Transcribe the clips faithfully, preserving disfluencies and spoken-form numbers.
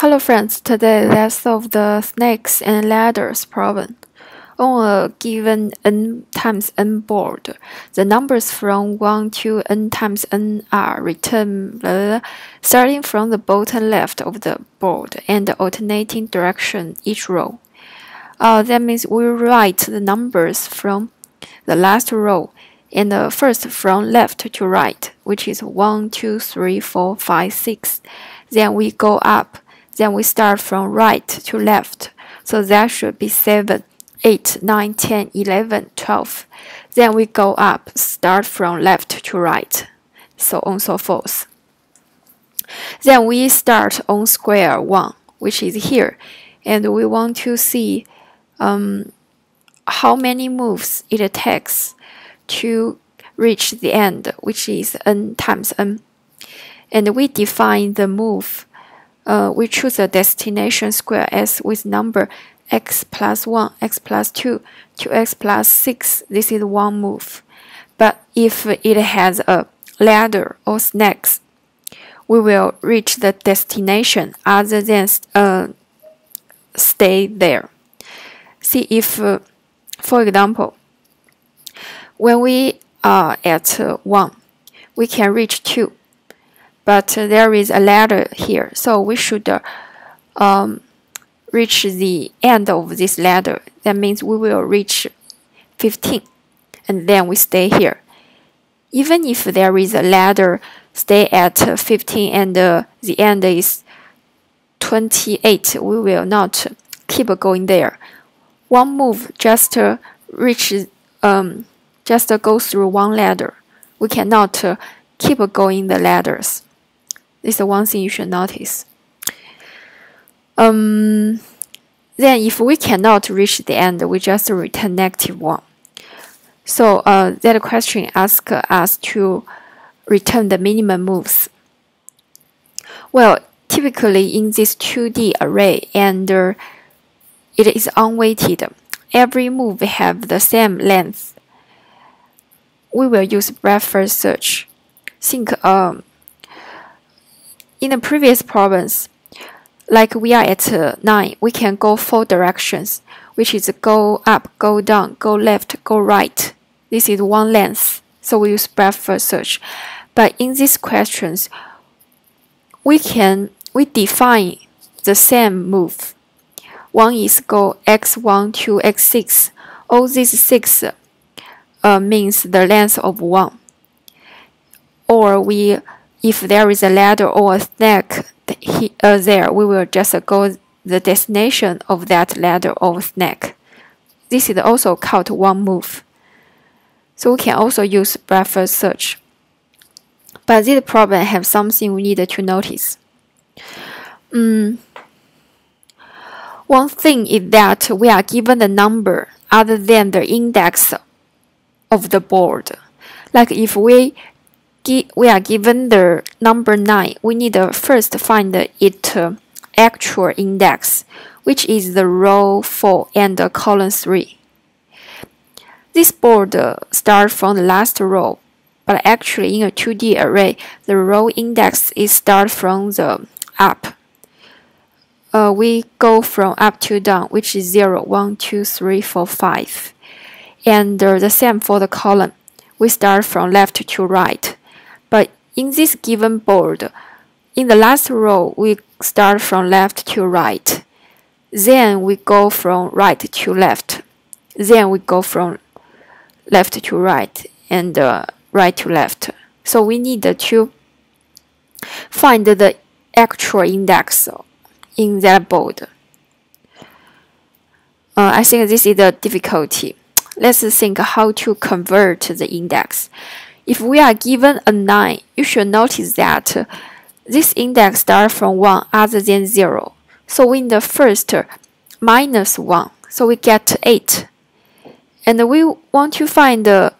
Hello friends, today let's solve the snakes and ladders problem. On a given n times n board, the numbers from one to n times n are written blah, blah, blah, starting from the bottom left of the board and alternating direction each row. Uh, that means we write the numbers from the last row and uh, first from left to right, which is one, two, three, four, five, six. Then we go up. Then we start from right to left, so that should be seven, eight, nine, ten, eleven, twelve. Then we go up, start from left to right, so on so forth. Then we start on square one, which is here, and we want to see um, how many moves it takes to reach the end, which is n times n. And we define the move. Uh, we choose a destination square S with number x plus one, x plus two, two x plus six. This is one move. But if it has a ladder or snakes, we will reach the destination other than uh, stay there. See if, uh, for example, when we are at uh, one, we can reach two. But uh, there is a ladder here, so we should uh, um, reach the end of this ladder. That means we will reach fifteen, and then we stay here. Even if there is a ladder, stay at uh, fifteen, and uh, the end is twenty-eight, we will not keep going there. One move just uh, reach, um, just uh, go through one ladder. We cannot uh, keep going the ladders. It's the one thing you should notice. Um, then if we cannot reach the end, we just return negative one. So uh, that question asks us to return the minimum moves. Well, typically in this two D array, and uh, it is unweighted, every move have the same length. We will use breadth first search. Think um, in the previous problems, like we are at uh, nine, we can go four directions, which is go up, go down, go left, go right. This is one length, so we use breadth first search. But in these questions, we can we define the same move. One is go x one to x six. All these six uh, means the length of one. Or we, if there is a ladder or a snake he, uh, there, we will just uh, go the destination of that ladder or snake. This is also called one move. So we can also use breadth first search. But this problem has something we need to notice. Um, one thing is that we are given the number other than the index of the board. Like if we We are given the number nine. We need to first find its uh, actual index, which is the row four and the column three. This board uh, starts from the last row, but actually in a two D array, the row index is start from the up. Uh, we go from up to down, which is zero, one, two, three, four, five. And uh, the same for the column. We start from left to right. But in this given board, in the last row, we start from left to right. Then we go from right to left. Then we go from left to right and uh, right to left. So we need to find the actual index in that board. Uh, I think this is the difficulty. Let's think how to convert the index. If we are given a nine, you should notice that uh, this index starts from one other than zero. So in the first uh, minus one, so we get eight. And we want to find, uh,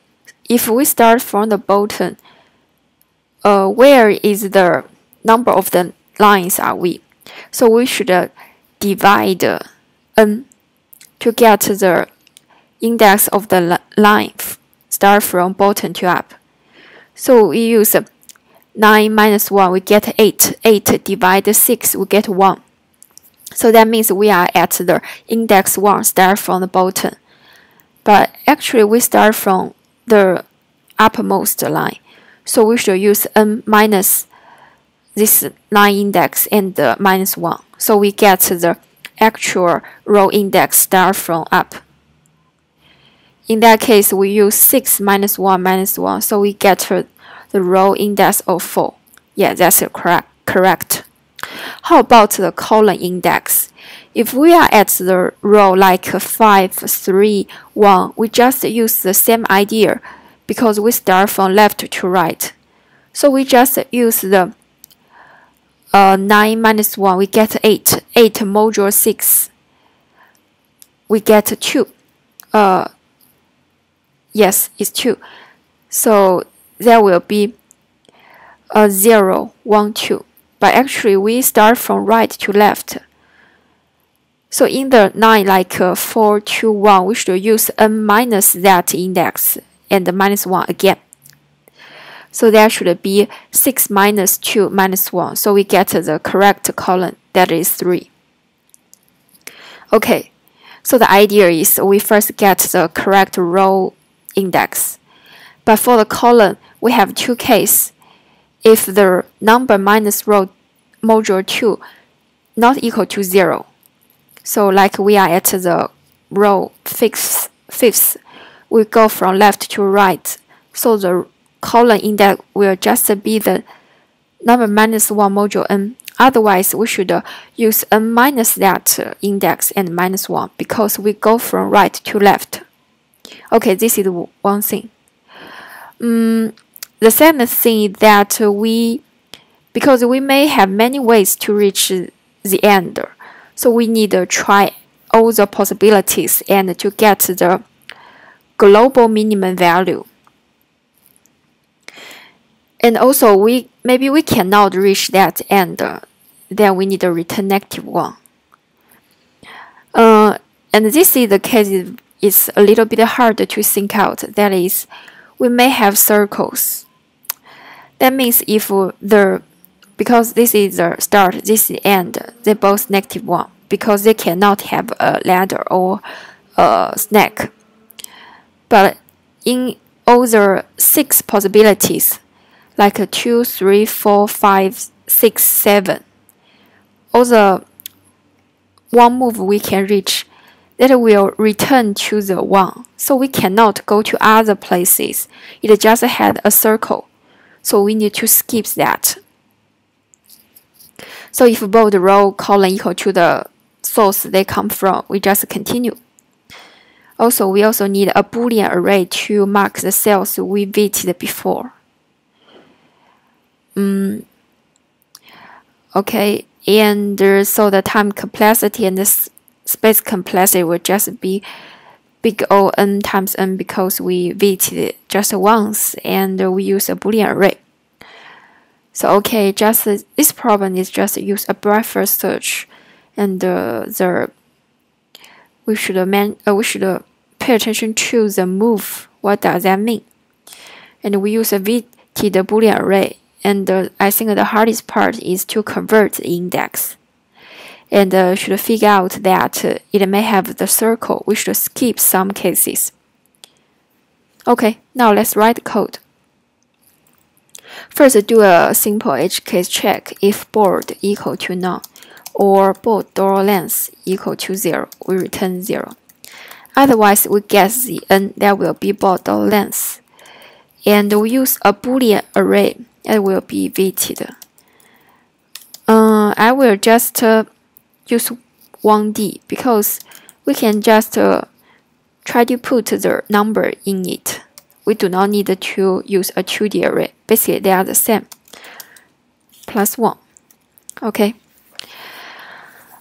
if we start from the bottom, uh, where is the number of the lines are we? So we should uh, divide uh, n to get the index of the li line start from bottom to up. So we use nine minus one, we get eight. eight divided six, we get one. So that means we are at the index one, start from the bottom. But actually we start from the uppermost line. So we should use n minus this line index and the minus one. So we get the actual row index start from up. In that case, we use six minus one minus one. So we get the row index of four. Yeah, that's correct. correct. How about the column index? If we are at the row like five, three, one, we just use the same idea because we start from left to right. So we just use the uh, nine minus one, we get eight. eight modulo six, we get two. Uh, yes, it's two. So there will be a zero, one, two. But actually we start from right to left. So in the nine like uh, four, two, one, we should use n minus that index and the minus one again. So that should be six minus two minus one. So we get the correct column, that is three. Okay, so the idea is we first get the correct row index. But for the column, we have two cases. If the number minus row modulo two not equal to zero, so like we are at the row fifth, fifth, we go from left to right, so the column index will just be the number minus one modulo n. Otherwise, we should use n minus that index and minus one because we go from right to left. Okay, this is one thing. Um, The second thing is that we, because we may have many ways to reach the end, so we need to try all the possibilities and to get the global minimum value. And also, we maybe we cannot reach that end, then we need to return negative one. Uh, and this is the case, it's a little bit hard to think out, that is, we may have circles. That means if the, because this is the start, this is the end, they're both negative one because they cannot have a ladder or a snake. But in all the six possibilities, like a two, three, four, five, six, seven, all the one move we can reach, that will return to the one. So we cannot go to other places. It just had a circle. So we need to skip that. So if both row column equal to the source they come from, we just continue. Also, we also need a Boolean array to mark the cells we visited before. Um, okay, and uh, so the time complexity and the space complexity will just be big O n times n because we visited it just once and we use a Boolean array. So okay, just uh, this problem is just use a breadth search, and uh, the we should uh, man uh, we should uh, pay attention to the move. What does that mean? And we use a visited Boolean array, and uh, I think the hardest part is to convert the index. And uh, should figure out that uh, it may have the circle. We should skip some cases. Okay, now let's write code. First, do a simple edge case check if board equal to none or board door length equal to zero, we return zero. Otherwise, we guess the n that will be board door length, and we use a Boolean array that will be visited. Uh, I will just uh, use one D because we can just uh, try to put the number in it. We do not need to use a two D array. Basically, they are the same. Plus one. Okay.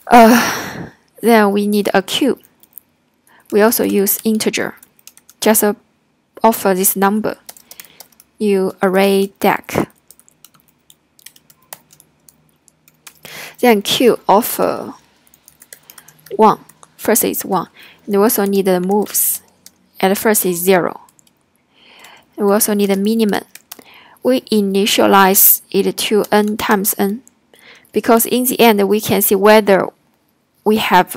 Uh, then we need a cube. We also use integer. Just uh, offer this number. New array deck. Then Q of uh, one. First is one. And we also need the moves. And first is zero. And we also need the minimum. We initialize it to n times n. Because in the end, we can see whether we have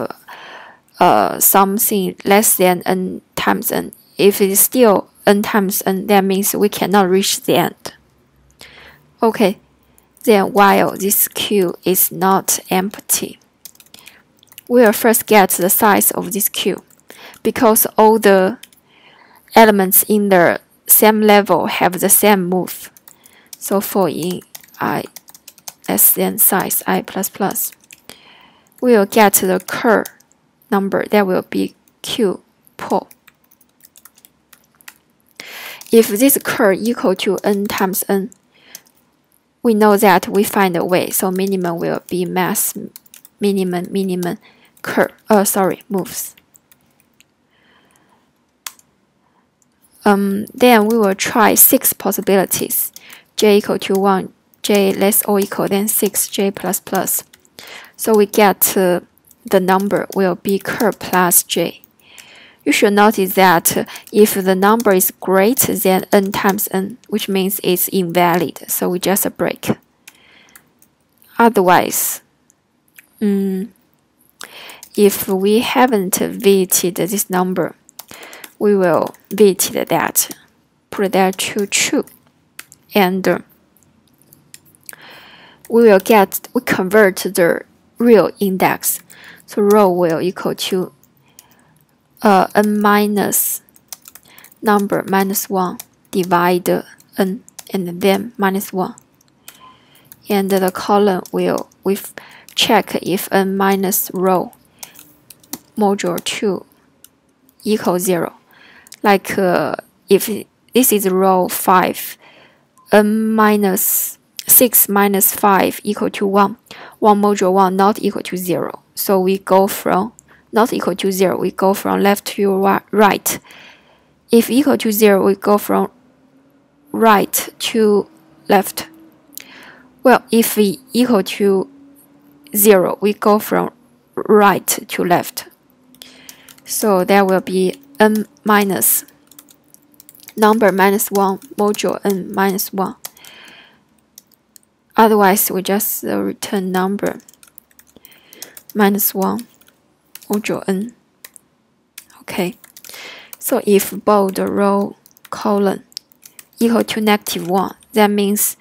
uh, something less than n times n. If it is still n times n, that means we cannot reach the end. Okay, then while this queue is not empty, we'll first get the size of this queue, because all the elements in the same level have the same move. So for in I less than size I plus plus, we'll get the curl number that will be q pull. If this curl equal to n times n, we know that we find a way. So minimum will be mass minimum minimum curl. Uh, sorry, moves. Um, then we will try six possibilities: j equal to one, j less or equal than six, j plus plus. So we get uh, the number will be curl plus j. You should notice that if the number is greater than n times n, which means it's invalid. So we just break. Otherwise, um, if we haven't vetted this number, we will vet that, put that to true, and uh, we will get, we convert the real index. So row will equal to uh, n minus number minus one divide n and then minus one, and the column will we check if n minus row modulo two equals zero. Like uh, if this is row five, n minus six minus five equal to one, one modulo one not equal to zero. So we go from not equal to zero, we go from left to right. If equal to zero, we go from right to left. Well, if we equal to zero, we go from right to left. So that will be n minus number minus one modulo n minus one. Otherwise, we just uh, return number minus one modulo n. Okay. So if bold row colon equal to negative one, that means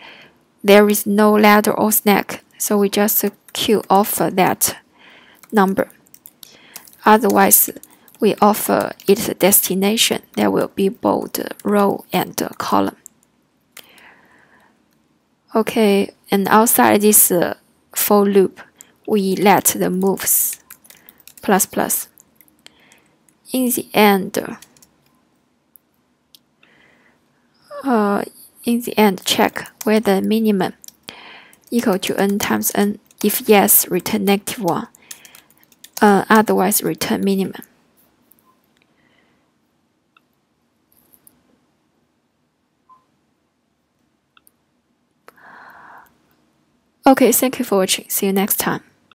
there is no ladder or snack. So we just uh, queue off uh, that number. Otherwise, we offer its destination. There will be both row and uh, column. Okay, and outside this uh, for loop, we let the moves plus plus. In the end, uh, in the end, check whether minimum equal to n times n. If yes, return negative one. Uh, otherwise, return minimum. Okay, thank you for watching. See you next time.